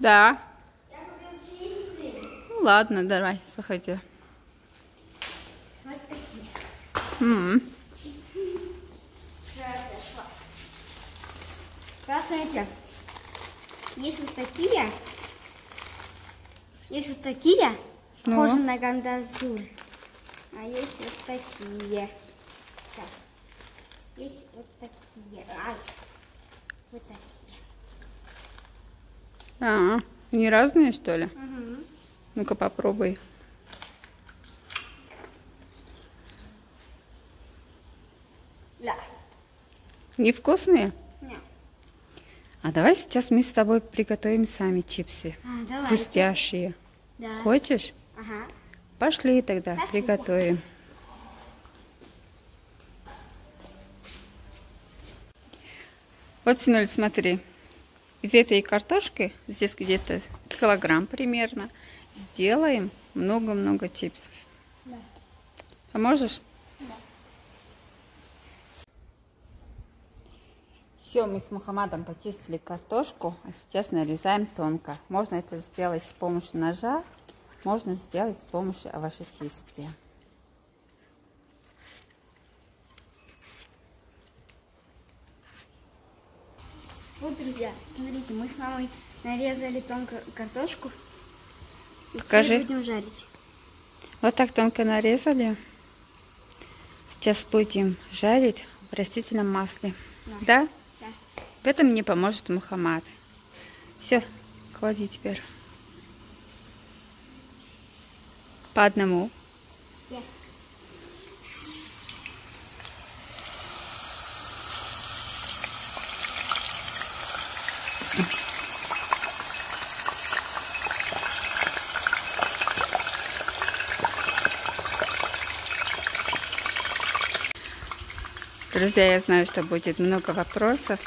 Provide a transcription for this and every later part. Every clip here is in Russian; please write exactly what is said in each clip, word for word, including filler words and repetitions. Да. Я купил чипсы. Ну ладно, давай, заходи. Вот такие. М-м. Да, смотрите. Есть вот такие. Есть вот такие. Ну. Похожи на гандазуль. А есть вот такие. Сейчас. Есть вот такие. Ай. Вот такие. А, они разные, что ли? Угу. Ну-ка попробуй. Да. Невкусные? Нет. А давай сейчас мы с тобой приготовим сами чипсы. А, давай. Хрустящие. Да. Хочешь? Ага. Пошли тогда, Пошли. приготовим. Вот, Синуль, смотри. Из этой картошки, здесь где-то килограмм примерно, сделаем много-много чипсов. Да. Поможешь? Да. Все, мы с Мухаммадом почистили картошку, а сейчас нарезаем тонко. Можно это сделать с помощью ножа, можно сделать с помощью овощечистки. Вот, друзья, смотрите, мы с мамой нарезали тонко картошку. И Покажи. будем жарить. Вот так тонко нарезали. Сейчас будем жарить в растительном масле. Да? Да? В этом мне поможет Мухаммад. Все, клади теперь. По одному. Yeah. Друзья, я знаю, что будет много вопросов.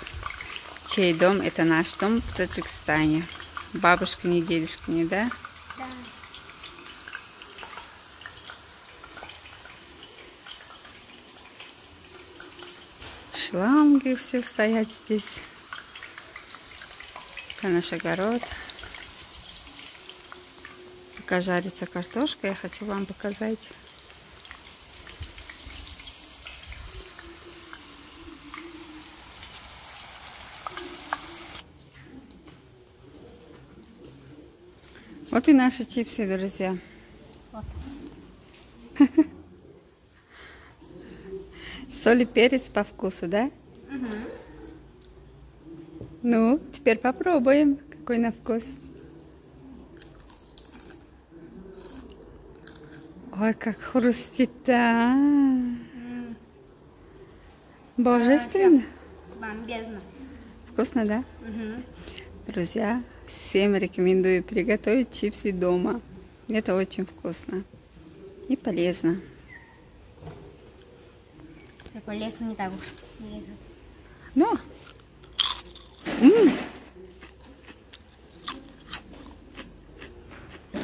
Чей дом? Это наш дом в Таджикистане. Бабушка не, дедушка не, да? Да. Шланги все стоят здесь. Это наш огород. Пока жарится картошка, я хочу вам показать. Вот и наши чипсы, друзья. Вот. Соль и перец по вкусу, да? Угу. Ну, теперь попробуем, какой на вкус. Ой, как хрустит, а! М-м. Божественно. Бомбезно. Вкусно, да? Угу. Друзья, всем рекомендую приготовить чипсы дома. Это очень вкусно и полезно. Полезно не так уж. Но. М-м.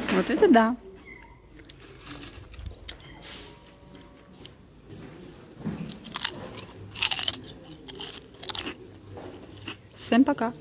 Вот это да. Всем пока.